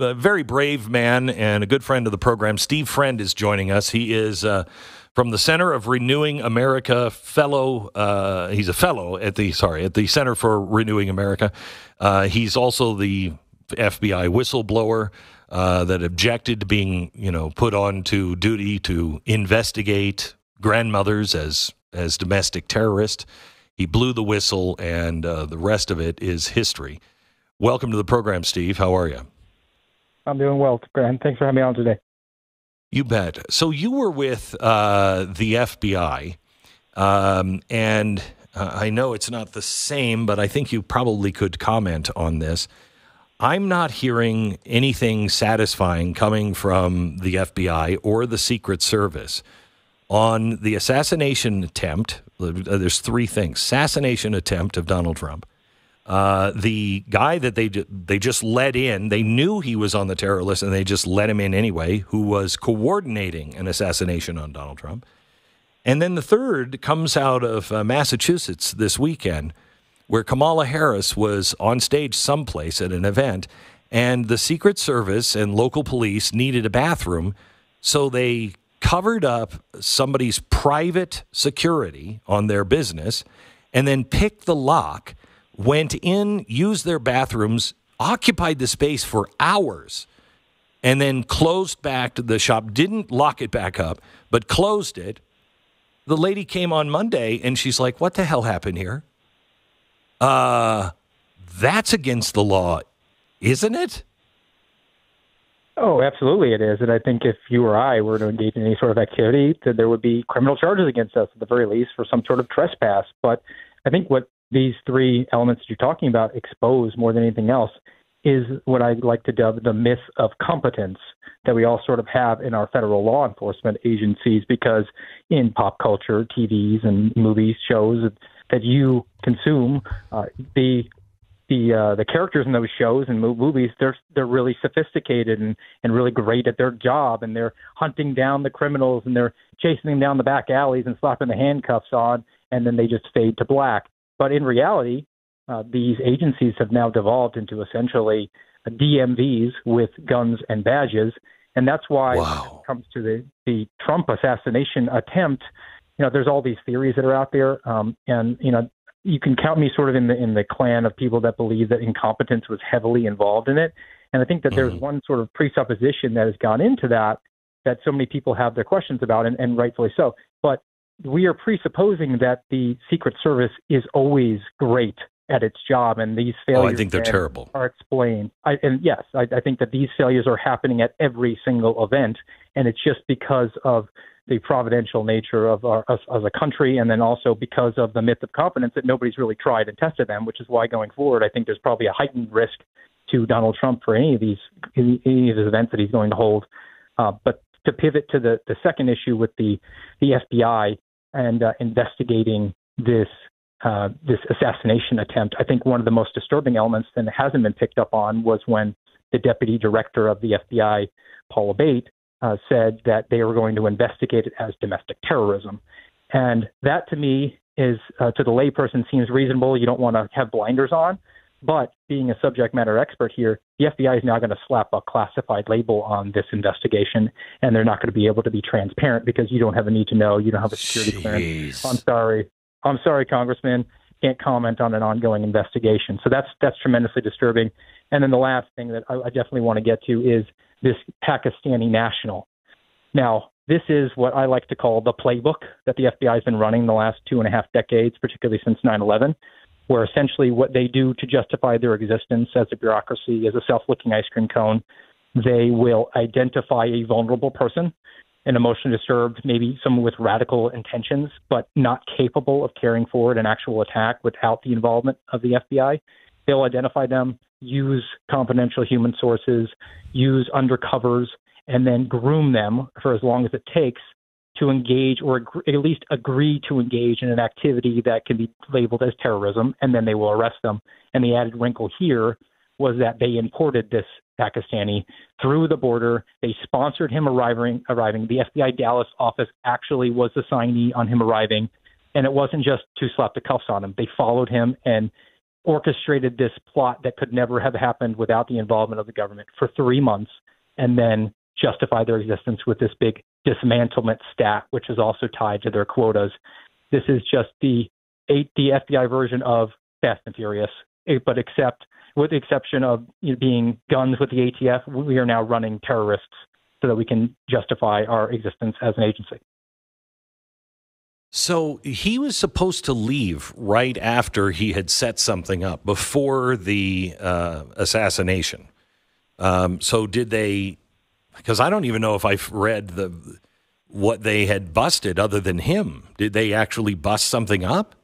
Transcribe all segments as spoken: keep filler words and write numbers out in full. a very brave man and a good friend of the program. Steve Friend is joining us. He is uh, from the Center of Renewing America fellow. Uh, he's a fellow at the sorry at the Center for Renewing America. Uh, he's also the F B I whistleblower uh, that objected to being, you know, put on to duty to investigate grandmothers as as domestic terrorists. He blew the whistle, and uh, the rest of it is history. Welcome to the program, Steve. How are you? I'm doing well, Graham. Thanks for having me on today. You bet. So you were with uh, the F B I, um, and uh, I know it's not the same, but I think you probably could comment on this. I'm not hearing anything satisfying coming from the F B I or the Secret Service on the assassination attempt. There's three things. Assassination attempt of Donald Trump. Uh, the guy that they they just let in, they knew he was on the terror list, and they just let him in anyway, who was coordinating an assassination on Donald Trump. And then the third comes out of uh, Massachusetts this weekend, where Kamala Harris was on stage someplace at an event, and the Secret Service and local police needed a bathroom, so they covered up somebody's private security on their business and then picked the lock, went in, used their bathrooms, occupied the space for hours, and then closed back the shop, didn't lock it back up, but closed it. The lady came on Monday, and she's like, what the hell happened here? Uh, that's against the law, isn't it? Oh, absolutely it is. And I think if you or I were to engage in any sort of activity, that there would be criminal charges against us, at the very least, for some sort of trespass. But I think what these three elements that you're talking about expose more than anything else is what I like to dub the myth of competence that we all sort of have in our federal law enforcement agencies, because in pop culture, T Vs and movies, shows that you consume, uh, the the uh, the characters in those shows and movies, they're they're really sophisticated and, and really great at their job, and they're hunting down the criminals and they're chasing them down the back alleys and slapping the handcuffs on, and then they just fade to black. But in reality, uh, these agencies have now devolved into essentially D M Vs with guns and badges. And that's why, wow, when it comes to the, the Trump assassination attempt, you know, there's all these theories that are out there. Um, and, you know, you can count me sort of in the in the clan of people that believe that incompetence was heavily involved in it. And I think that there's mm-hmm. one sort of presupposition that has gone into that, that so many people have their questions about, and, and rightfully so. But we are presupposing that the Secret Service is always great at its job, and these failures oh, I think they're terrible. are explained. I, and yes, I, I think that these failures are happening at every single event, and it's just because of the providential nature of our, us as a country, and then also because of the myth of competence that nobody's really tried and tested them, which is why going forward, I think there's probably a heightened risk to Donald Trump for any of these any of these events that he's going to hold. Uh, but to pivot to the, the second issue with the, the F B I and uh, investigating this uh, this assassination attempt, I think one of the most disturbing elements that hasn't been picked up on was when the deputy director of the F B I, Paula Bate, uh, said that they were going to investigate it as domestic terrorism. And that, to me, is uh, to the layperson seems reasonable. You don't want to have blinders on. But being a subject matter expert here, the F B I is now going to slap a classified label on this investigation, and they're not going to be able to be transparent because you don't have a need to know. You don't have a security Jeez. clearance. I'm sorry. I'm sorry, Congressman. Can't comment on an ongoing investigation. So that's that's tremendously disturbing. And then the last thing that I, I definitely want to get to is this Pakistani national. Now, this is what I like to call the playbook that the F B I has been running the last two and a half decades, particularly since nine eleven. Where essentially what they do to justify their existence as a bureaucracy, as a self-licking ice cream cone, they will identify a vulnerable person, an emotionally disturbed, maybe someone with radical intentions, but not capable of carrying forward an actual attack without the involvement of the F B I. They'll identify them, use confidential human sources, use undercovers, and then groom them for as long as it takes to engage, or at least agree to engage in an activity that can be labeled as terrorism, and then they will arrest them. And the added wrinkle here was that they imported this Pakistani through the border. They sponsored him arriving. arriving. The F B I Dallas office actually was the signee on him arriving, and it wasn't just to slap the cuffs on him. They followed him and orchestrated this plot that could never have happened without the involvement of the government for three months and then justify their existence with this big dismantlement stat, which is also tied to their quotas. This is just the the F B I version of Fast and Furious, but except with the exception of you know, being guns with the A T F, we are now running terrorists so that we can justify our existence as an agency. So he was supposed to leave right after he had set something up before the uh, assassination. Um, so did they, because I don't even know if I've read the what they had busted other than him. Did they actually bust something up?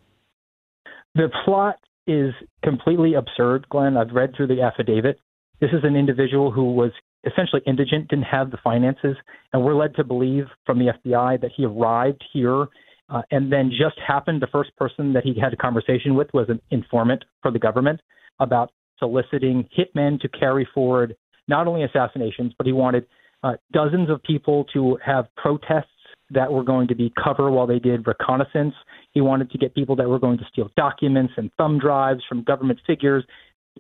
The plot is completely absurd, Glenn. I've read through the affidavit. This is an individual who was essentially indigent, didn't have the finances, and we're led to believe from the F B I that he arrived here Uh, and then just happened, the first person that he had a conversation with was an informant for the government about soliciting hitmen to carry forward not only assassinations, but he wanted uh, dozens of people to have protests that were going to be cover while they did reconnaissance. He wanted to get people that were going to steal documents and thumb drives from government figures,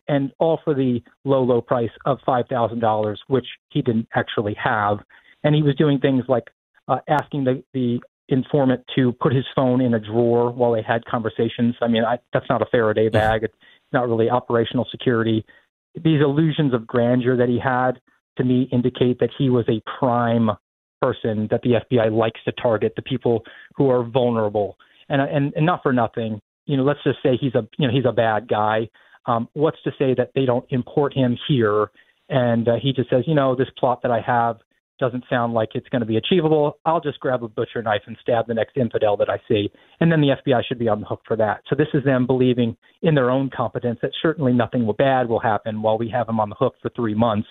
and all for the low, low price of five thousand dollars, which he didn't actually have. And he was doing things like uh, asking the, the informant to put his phone in a drawer while they had conversations. I mean, I, that's not a Faraday bag. It's not really operational security. These illusions of grandeur that he had, to me, indicate that he was a prime person that the F B I likes to target, the people who are vulnerable. And and, and not for nothing, you know, let's just say he's a you know he's a bad guy. Um, what's to say that they don't import him here? And uh, he just says, you know, this plot that I have doesn't sound like it's going to be achievable. I'll just grab a butcher knife and stab the next infidel that I see. And then the F B I should be on the hook for that. So this is them believing in their own competence that certainly nothing bad will happen while we have them on the hook for three months.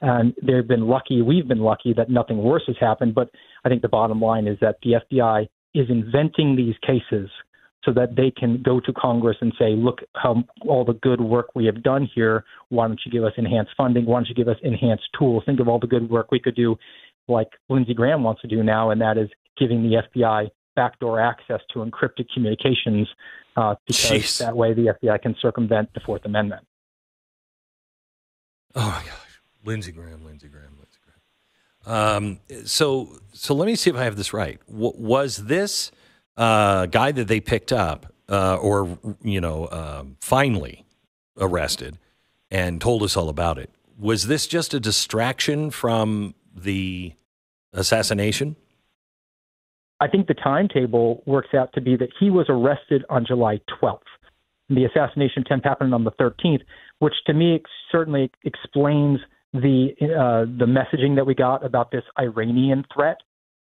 And they've been lucky. We've been lucky that nothing worse has happened. But I think the bottom line is that the F B I is inventing these cases so that they can go to Congress and say, look how all the good work we have done here. Why don't you give us enhanced funding? Why don't you give us enhanced tools? Think of all the good work we could do, like Lindsey Graham wants to do now, and that is giving the F B I backdoor access to encrypted communications uh, because Jeez. That way the F B I can circumvent the Fourth Amendment. Oh, my gosh. Lindsey Graham, Lindsey Graham, Lindsey Graham. Um, so, so let me see if I have this right. W- was this... Uh, guy that they picked up, uh, or you know, uh, finally arrested, and told us all about it. Was this just a distraction from the assassination? I think the timetable works out to be that he was arrested on July twelfth. The assassination attempt happened on the thirteenth, which to me certainly explains the uh, the messaging that we got about this Iranian threat.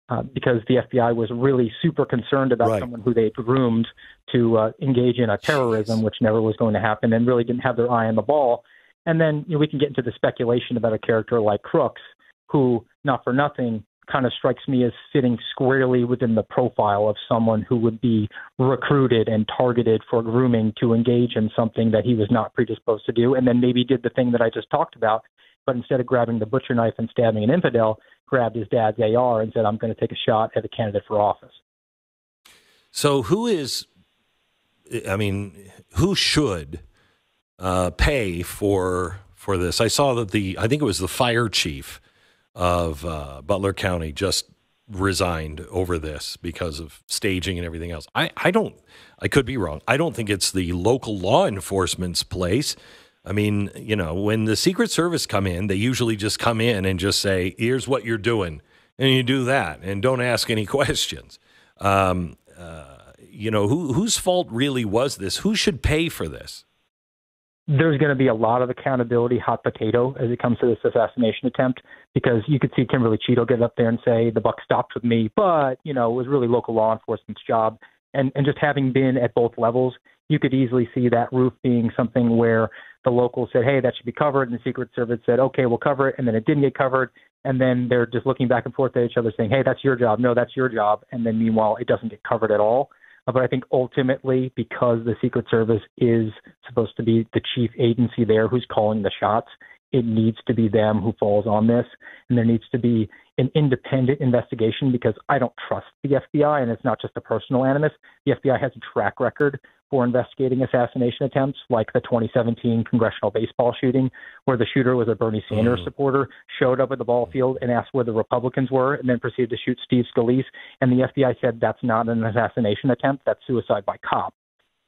Uh, because the F B I was really super concerned about right. someone who they groomed to uh, engage in a terrorism, Jeez. Which never was going to happen, and really didn't have their eye on the ball. And then you know, we can get into the speculation about a character like Crooks, who, not for nothing, kind of strikes me as sitting squarely within the profile of someone who would be recruited and targeted for grooming to engage in something that he was not predisposed to do, and then maybe did the thing that I just talked about, but instead of grabbing the butcher knife and stabbing an infidel, grabbed his dad's A R and said, I'm going to take a shot at a candidate for office. So who is, I mean, who should uh, pay for for this? I saw that the, I think it was the fire chief of uh, Butler County just resigned over this because of staging and everything else. I, I don't, I could be wrong. I don't think it's the local law enforcement's place. I mean, you know, when the Secret Service come in, they usually just come in and just say, here's what you're doing, and you do that, and don't ask any questions. Um, uh, you know, who, whose fault really was this? Who should pay for this? There's going to be a lot of accountability, hot potato, as it comes to this assassination attempt, because you could see Kimberly Cheatle get up there and say, the buck stopped with me, but, you know, it was really local law enforcement's job. And, and just having been at both levels, you could easily see that roof being something where the locals said, hey, that should be covered. And the Secret Service said, okay, we'll cover it. And then it didn't get covered. And then they're just looking back and forth at each other saying, hey, that's your job. No, that's your job. And then meanwhile, it doesn't get covered at all. Uh, but I think ultimately, because the Secret Service is supposed to be the chief agency there who's calling the shots, it needs to be them who falls on this, and there needs to be an independent investigation, because I don't trust the F B I, and it's not just a personal animus. The F B I has a track record for investigating assassination attempts, like the twenty seventeen congressional baseball shooting, where the shooter was a Bernie Sanders mm-hmm. supporter, showed up at the ball field and asked where the Republicans were, and then proceeded to shoot Steve Scalise, and the F B I said that's not an assassination attempt, that's suicide by cop.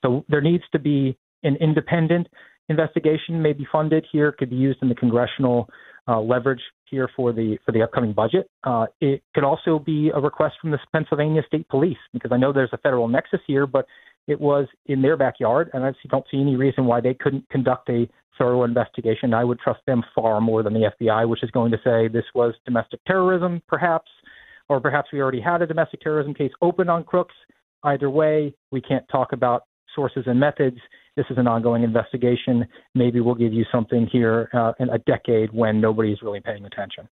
So there needs to be an independent investigation, may be funded here, could be used in the congressional uh, leverage here for the for the upcoming budget. Uh, it could also be a request from the Pennsylvania State Police, because I know there's a federal nexus here, but it was in their backyard, and I don't see any reason why they couldn't conduct a thorough investigation. I would trust them far more than the F B I, which is going to say this was domestic terrorism, perhaps, or perhaps we already had a domestic terrorism case open on Crooks. Either way, we can't talk about sources and methods. This is an ongoing investigation. Maybe we'll give you something here uh, in a decade when nobody's really paying attention.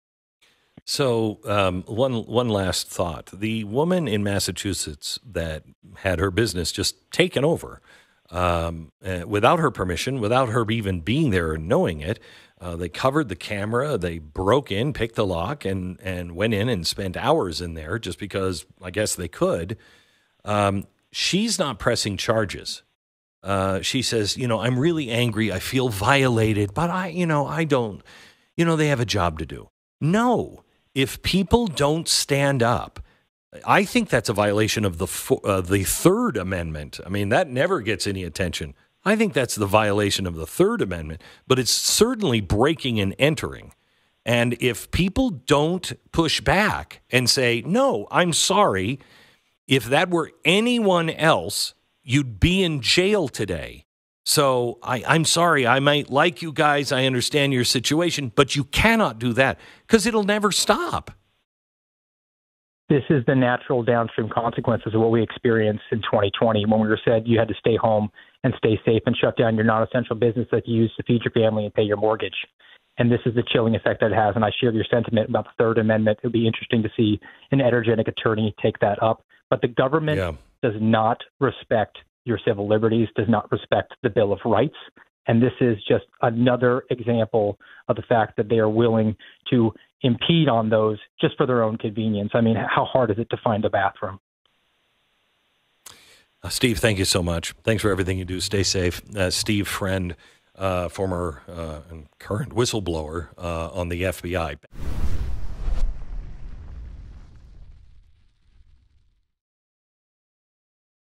So um, one one last thought. The woman in Massachusetts that had her business just taken over um, uh, without her permission, without her even being there and knowing it, uh, they covered the camera, they broke in, picked the lock, and, and went in and spent hours in there just because I guess they could. Um, she's not pressing charges. Uh, she says, you know, I'm really angry. I feel violated, but I, you know, I don't, you know, they have a job to do. No, if people don't stand up, I think that's a violation of the, uh, the Third Amendment. I mean, that never gets any attention. I think that's the violation of the Third Amendment, but it's certainly breaking and entering. And if people don't push back and say, no, I'm sorry, if that were anyone else, you'd be in jail today. So I, I'm sorry, I might like you guys, I understand your situation, but you cannot do that because it'll never stop. This is the natural downstream consequences of what we experienced in twenty twenty when we were said you had to stay home and stay safe and shut down your non-essential business that you use to feed your family and pay your mortgage. And this is the chilling effect that it has, and I share your sentiment about the Third Amendment. It would be interesting to see an energetic attorney take that up. But the government yeah. does not respect your civil liberties, does not respect the Bill of Rights. And this is just another example of the fact that they are willing to impede on those just for their own convenience. I mean, how hard is it to find a bathroom? Uh, Steve, thank you so much. Thanks for everything you do. Stay safe. Uh, Steve Friend, uh, former uh, and current whistleblower uh, on the F B I.